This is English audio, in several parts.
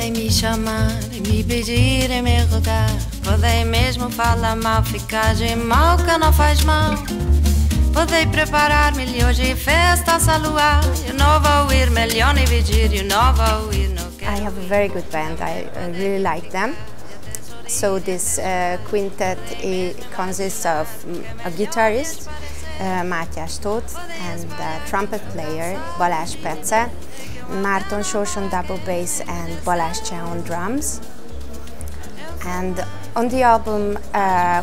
podem me chamar, me pedir e me rogar. Podem mesmo falar mal, ficar de mal que não faz mal. Podem preparar milhões de festas a luar. Eu não vou ir, melhor nem pedir, eu não vou ir, não quero. I have a very good band, I really like them. So this quintet consists of a guitarist, Matthias Todt, and trumpet player, Balazs Petze, Márton Sós on double bass and Balázs Csáhá on drums. And on the album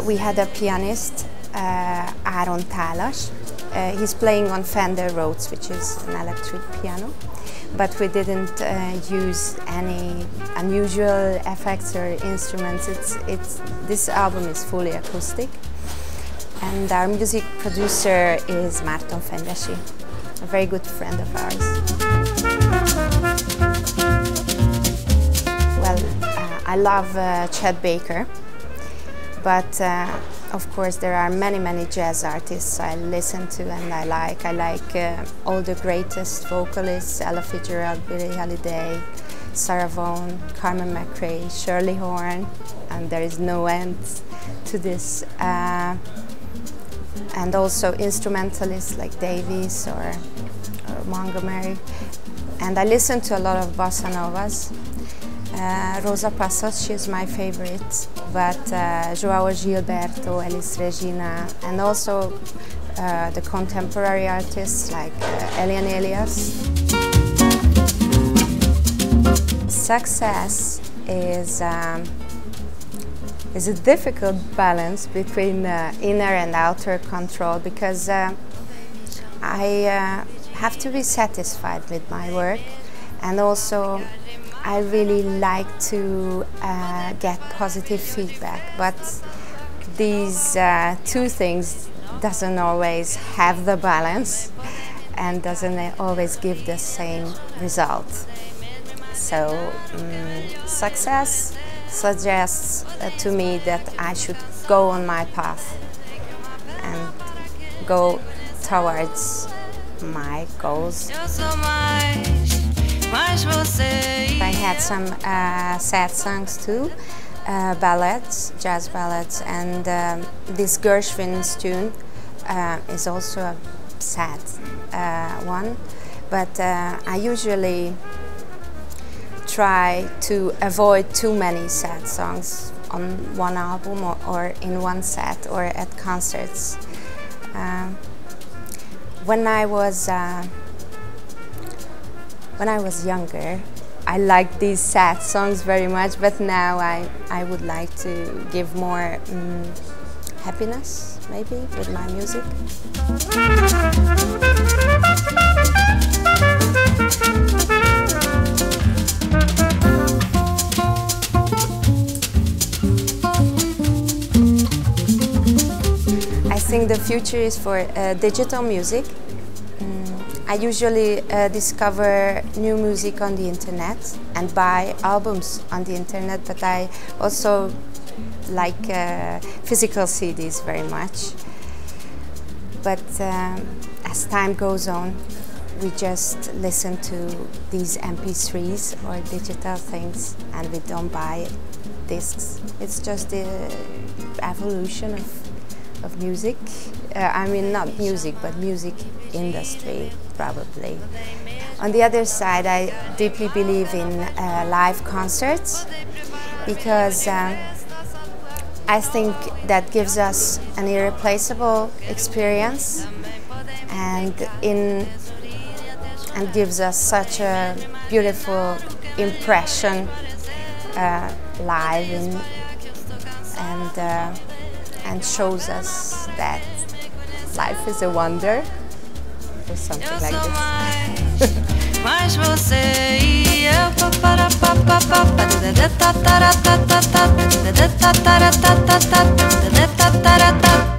we had a pianist, Aaron Talas. He's playing on Fender Rhodes, which is an electric piano, but we didn't use any unusual effects or instruments. This album is fully acoustic, and our music producer is Márton Fendesi, a very good friend of ours. Well, I love Chet Baker, but of course, there are many jazz artists I listen to and I like. I like all the greatest vocalists, Ella Fitzgerald, Billie Holiday, Sarah Vaughan, Carmen McRae, Shirley Horn, and there is no end to this. And also instrumentalists like Davis or Montgomery. And I listen to a lot of bossa novas. Rosa Passos, she's my favorite, but Joao Gilberto, Elis Regina, and also the contemporary artists like Eliane Elias. Success is a difficult balance between inner and outer control, because I have to be satisfied with my work, and also I really like to get positive feedback, but these two things doesn't always have the balance and doesn't always give the same result. So success suggests to me that I should go on my path and go towards my goals. I had some sad songs too, ballads, jazz ballads, and this Gershwin's tune is also a sad one, but I usually try to avoid too many sad songs on one album or in one set or at concerts. When I was younger, I liked these sad songs very much, but now I would like to give more happiness, maybe, with my music. I think the future is for digital music. I usually discover new music on the internet and buy albums on the internet, but I also like physical CDs very much. But as time goes on, we just listen to these MP3s or digital things, and we don't buy discs. It's just the evolution of music. I mean, not music, but music industry, probably. On the other side, I deeply believe in live concerts, because I think that gives us an irreplaceable experience and gives us such a beautiful impression live and shows us that life is a wonder, or something like this.